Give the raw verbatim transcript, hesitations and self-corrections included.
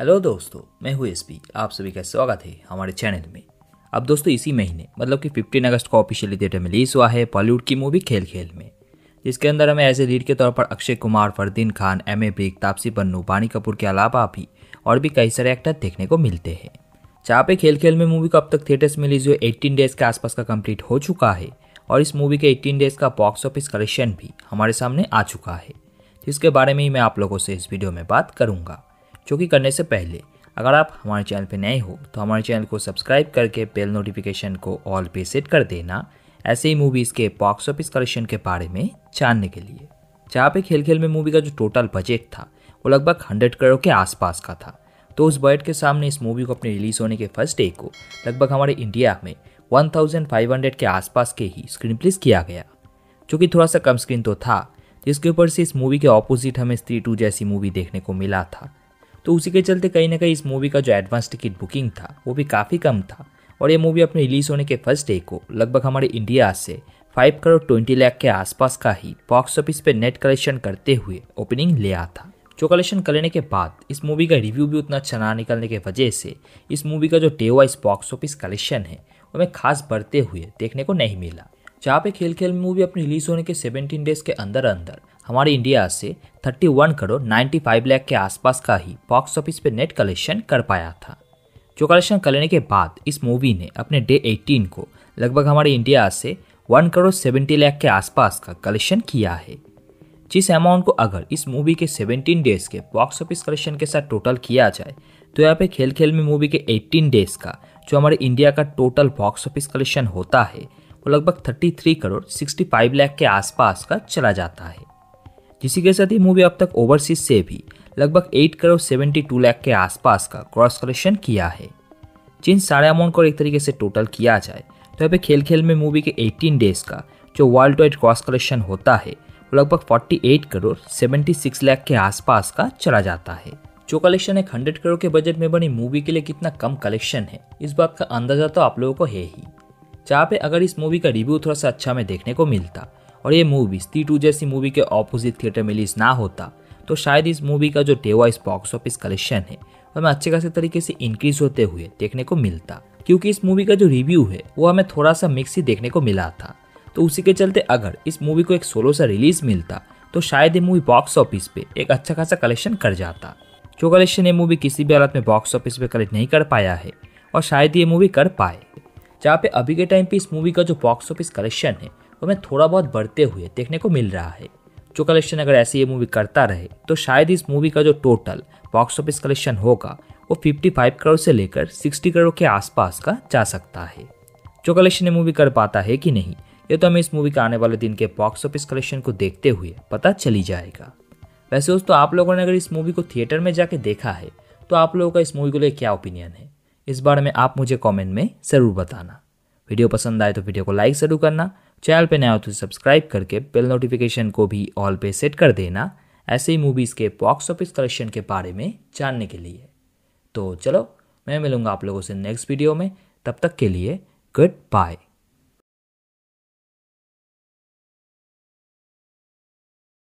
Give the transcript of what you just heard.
Hello दोस्तों, मैं हूँ एसपी। आप सभी का स्वागत है हमारे चैनल में। अब दोस्तों, इसी महीने मतलब कि पंद्रह अगस्त को ऑफिशियली थिएटर में रिलीज हुआ है बॉलीवुड की मूवी खेल खेल में, जिसके अंदर हमें एज ए लीड के तौर पर अक्षय कुमार, फरदीन खान, एम ए ब्रिक, तापसी पन्नू, वानी कपूर के अलावा भी और भी कई सारे एक्टर देखने को मिलते हैं। जहाँ पे खेल खेल में मूवी को अब तक थिएटर्स में रिलीज हुए एट्टीन डेज के आसपास का कम्प्लीट हो चुका है और इस मूवी के एट्टीन डेज का बॉक्स ऑफिस कलेक्शन भी हमारे सामने आ चुका है, जिसके बारे में ही मैं आप लोगों से इस वीडियो में बात करूँगा। जो कि करने से पहले अगर आप हमारे चैनल पर नए हो तो हमारे चैनल को सब्सक्राइब करके बेल नोटिफिकेशन को ऑल पे सेट कर देना, ऐसे ही मूवीज़ के बॉक्स ऑफिस कलेक्शन के बारे में जानने के लिए। जहाँ पे खेल खेल में मूवी का जो टोटल बजट था वो लगभग हंड्रेड करोड़ के आसपास का था, तो उस बजट के सामने इस मूवी को अपने रिलीज़ होने के फर्स्ट डे को लगभग हमारे इंडिया में वन थाउजेंड फाइव हंड्रेड के आसपास के ही स्क्रीन प्लेस किया गया, जो कि थोड़ा सा कम स्क्रीन तो था, जिसके ऊपर से इस मूवी के ऑपोजिट हमें स्त्री टू जैसी मूवी देखने को मिला था। तो उसी के चलते कहीं ना कहीं इस मूवी का जो एडवांस टिकट बुकिंग था वो भी काफ़ी कम था और ये मूवी अपने रिलीज़ होने के फर्स्ट डे को लगभग हमारे इंडिया से फाइव करोड़ ट्वेंटी लाख के आसपास का ही बॉक्स ऑफिस पे नेट कलेक्शन करते हुए ओपनिंग लिया था। जो कलेक्शन करने के बाद इस मूवी का रिव्यू भी उतना अच्छा ना निकलने के वजह से इस मूवी का जो day wise box office collection है हमें खास बढ़ते हुए देखने को नहीं मिला। जहाँ पे खेल खेल मूवी अपने रिलीज़ होने के सेवेंटीन डेज के अंदर अंदर हमारे इंडिया से इकतीस करोड़ पचानवे लाख के आसपास का ही बॉक्स ऑफिस पे नेट कलेक्शन कर पाया था। जो कलेक्शन करने के बाद इस मूवी ने अपने डे अठारह को लगभग हमारे इंडिया से एक करोड़ सत्तर लाख के आसपास का कलेक्शन किया है। जिस अमाउंट को अगर इस मूवी के सेवेंटीन डेज के बॉक्स ऑफिस कलेक्शन के साथ टोटल किया जाए तो यहाँ पे खेल खेल में मूवी के अठारह डेज का जो हमारे इंडिया का टोटल बॉक्स ऑफिस कलेक्शन होता है वो लगभग तैंतीस करोड़ पैंसठ लाख के आसपास का चला जाता है। इसी के साथ ही मूवी अब तक ओवरसीज से भी लगभग आठ करोड़ बहत्तर लाख के आसपास का क्रॉस कलेक्शन किया है। जिन सारे अमाउंट को एक तरीके से टोटल किया जाए तो यहाँ पे खेल खेल में मूवी के अठारह डेज का जो वर्ल्ड वाइड क्रॉस कलेक्शन होता है वो लगभग अड़तालीस करोड़ छिहत्तर लाख के आसपास का चला जाता है। जो कलेक्शन एक हंड्रेड करोड़ के बजट में बनी मूवी के लिए कितना कम कलेक्शन है इस बात का अंदाजा तो आप लोगों को है ही। जहाँ पे अगर इस मूवी का रिव्यू थोड़ा सा अच्छा में देखने को मिलता और ये मूवी स्त्री टू जैसी मूवी के ऑपोजिट थिएटर में रिलीज ना होता तो शायद इस मूवी का जो day wise box office collection है हमें अच्छे खासे तरीके से इंक्रीज होते हुए देखने को मिलता, क्योंकि इस मूवी का जो रिव्यू है वो हमें थोड़ा सा मिक्स ही देखने को मिला था। तो उसी के चलते अगर इस मूवी को एक सोलो सा रिलीज मिलता तो शायद ये मूवी बॉक्स ऑफिस पे एक अच्छा खासा कलेक्शन कर जाता। जो कलेक्शन ये मूवी किसी भी हालत में बॉक्स ऑफिस पे कलेक्ट नहीं कर पाया है और शायद ये मूवी कर पाए। जहाँ पे अभी के टाइम पे इस मूवी का जो बॉक्स ऑफिस कलेक्शन है हमें थोड़ा बहुत बढ़ते हुए देखने को मिल रहा है। जो कलेक्शन अगर ऐसे ये मूवी करता रहे तो शायद इस मूवी का जो टोटल बॉक्स ऑफिस कलेक्शन होगा वो पचपन करोड़ से लेकर साठ करोड़ के आसपास का जा सकता है। जो कलेक्शन ये मूवी कर पाता है कि नहीं ये तो हमें इस मूवी के आने वाले दिन के बॉक्स ऑफिस कलेक्शन को देखते हुए पता चली जाएगा। वैसे दोस्तों, आप लोगों ने अगर इस मूवी को थिएटर में जाके देखा है तो आप लोगों का इस मूवी को लेकर क्या ओपिनियन है इस बारे में आप मुझे कॉमेंट में ज़रूर बताना। वीडियो पसंद आए तो वीडियो को लाइक ज़रूर करना, चैनल पे नया हो तो सब्सक्राइब करके बेल नोटिफिकेशन को भी ऑल पे सेट कर देना, ऐसे ही मूवीज़ के बॉक्स ऑफिस कलेक्शन के बारे में जानने के लिए। तो चलो, मैं मिलूँगा आप लोगों से नेक्स्ट वीडियो में, तब तक के लिए गुड बाय।